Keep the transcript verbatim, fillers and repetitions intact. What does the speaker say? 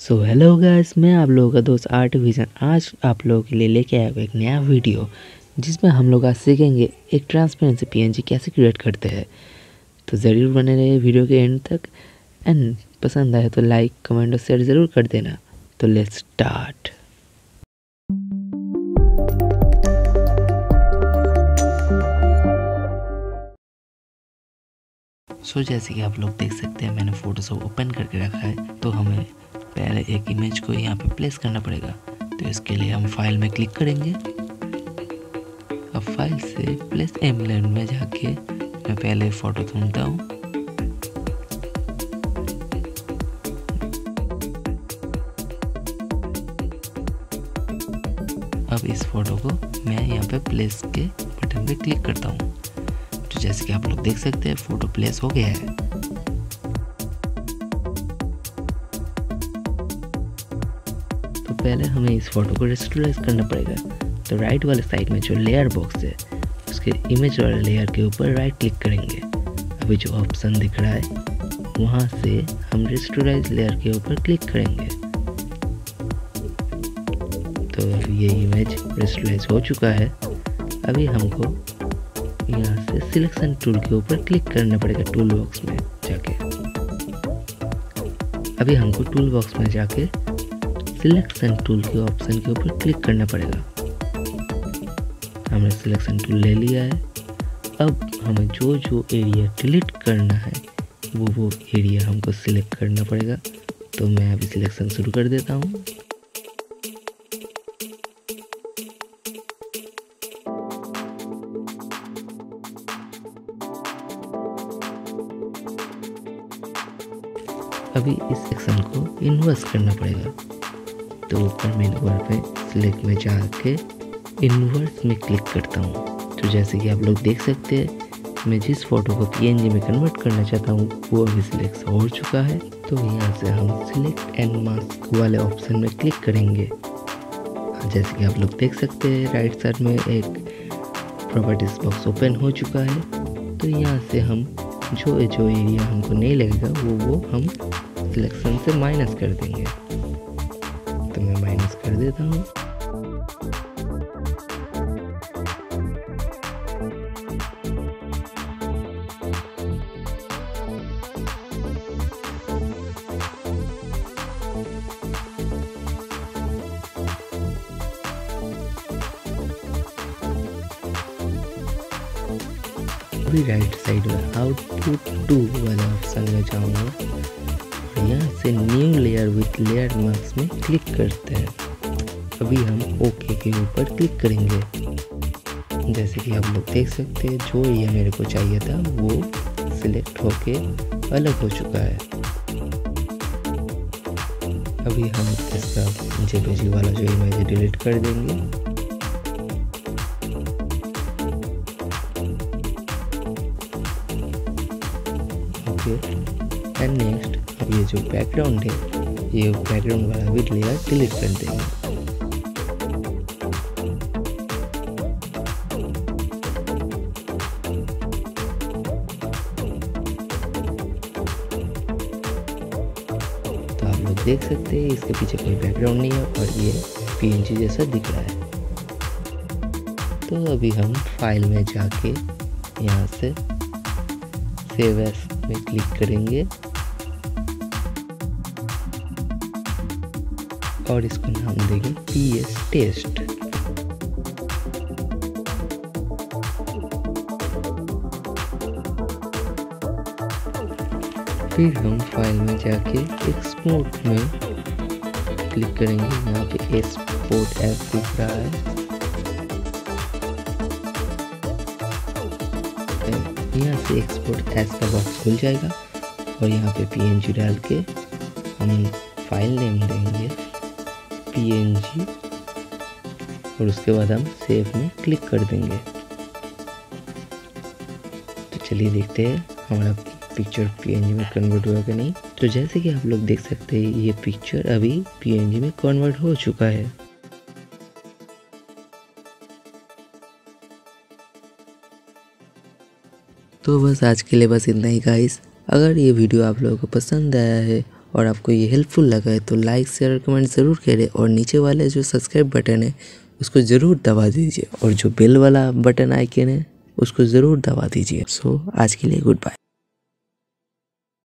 So hello guys, मैं आप लोगों का दोस्त आर्ट विजन आज आप लोगों के लिए लेके आया हूँ एक नया वीडियो जिसमें हम लोग आज सीखेंगे एक ट्रांसपेरेंसी पी एन जी कैसे क्रिएट करते हैं। तो ज़रूर बने रहिए वीडियो के एंड तक एंड पसंद आए तो लाइक कमेंट और शेयर ज़रूर कर देना। तो लेट्स स्टार्ट। सो so, जैसे कि आप लोग देख सकते हैं मैंने फोटोशॉप ओपन करके रखा है, तो हमें पहले एक इमेज को यहाँ पे प्लेस करना पड़ेगा। तो इसके लिए हम फाइल में क्लिक करेंगे। अब फाइल से प्लेस एम्बलेम में जाके मैं पहले फ़ोटो चुनता हूँ। अब इस फोटो को मैं यहाँ पे प्लेस के बटन पे क्लिक करता हूँ। तो जैसे कि आप लोग देख सकते हैं फोटो प्लेस हो गया है। तो पहले हमें इस फोटो को रेस्टोराइज करना पड़ेगा। तो राइट वाले साइड में जो लेयर बॉक्स है उसके इमेज वाले लेयर के ऊपर राइट क्लिक करेंगे। अभी जो ऑप्शन दिख रहा है वहाँ से हम रेस्टोराइज लेयर के ऊपर क्लिक करेंगे। तो अब ये इमेज रेस्टोराइज हो चुका है। अभी हमको यहाँ से सिलेक्शन टूल के ऊपर क्लिक करना पड़ेगा टूल बॉक्स में जाके। अभी हमको टूल बॉक्स में जाके सिलेक्शन टूल के ऑप्शन के ऊपर क्लिक करना पड़ेगा। हमने सिलेक्शन टूल ले लिया है। अब हमें जो जो एरिया डिलीट करना है वो वो एरिया हमको सिलेक्ट करना पड़ेगा। तो मैं अभी सिलेक्शन शुरू कर देता हूँ। अभी इस सेक्शन को इन्वर्स करना पड़ेगा। तो ऊपर मेन बार पे सिलेक्ट में जाके इन्वर्स में क्लिक करता हूँ। तो जैसे कि आप लोग देख सकते हैं मैं जिस फोटो को पीएनजी में कन्वर्ट करना चाहता हूँ वो अभी सिलेक्ट हो चुका है। तो यहाँ से हम सिलेक्ट एंड मास्क वाले ऑप्शन में क्लिक करेंगे। जैसे कि आप लोग देख सकते हैं राइट साइड में एक प्रॉपर्टीज बॉक्स ओपन हो चुका है। तो यहाँ से हम जो जो एरिया हमको नहीं लगेगा वो वो हम सिलेक्शन से माइनस कर देंगे। तो मैं माइनस कर देता हूँ। अभी राइट साइड में आउटपुट टू वाला ऑप्शन में जाऊंगा। यहाँ से new layer with layer mask में क्लिक करते हैं। अभी हम ओके के ऊपर क्लिक करेंगे। जैसे कि आप लोग देख सकते हैं जो ये मेरे को चाहिए था वो सिलेक्ट होके अलग हो चुका है। अभी हम इसका जेपीजी वाला जो इमेज डिलीट कर देंगे। एंड नेक्स्ट ये जो बैकग्राउंड है ये बैकग्राउंड वाला भी लेयर डिलीट कर देंगे। तो आप लोग देख सकते हैं इसके पीछे कोई बैकग्राउंड नहीं है और ये पीएनजी जैसा दिख रहा है। तो अभी हम फाइल में जाके यहाँ से सेव एज में क्लिक करेंगे और इसको नाम देंगे पी एस टेस्ट। फिर हम फाइल में जाके एक्सपोर्ट में क्लिक करेंगे। यहाँ पे एक्सपोर्ट ऐप दिख रहा है। यहाँ से एक्सपोर्ट एज का बॉक्स खुल जाएगा और यहाँ पे पीएनजी डाल के हम फाइल नेम देंगे पीएनजी और उसके बाद हम सेव में क्लिक कर देंगे। तो चलिए देखते हैं हमारा पिक्चर पीएनजी में कन्वर्ट हुआ कि नहीं। तो जैसे कि आप लोग देख सकते हैं ये पिक्चर अभी पीएनजी में कन्वर्ट हो चुका है। तो बस आज के लिए बस इतना ही गाइस। अगर ये वीडियो आप लोगों को पसंद आया है और आपको ये हेल्पफुल लगा है तो लाइक शेयर कमेंट ज़रूर करें और नीचे वाले जो सब्सक्राइब बटन है उसको ज़रूर दबा दीजिए और जो बेल वाला बटन आइकन है उसको ज़रूर दबा दीजिए। सो आज के लिए गुड बाय।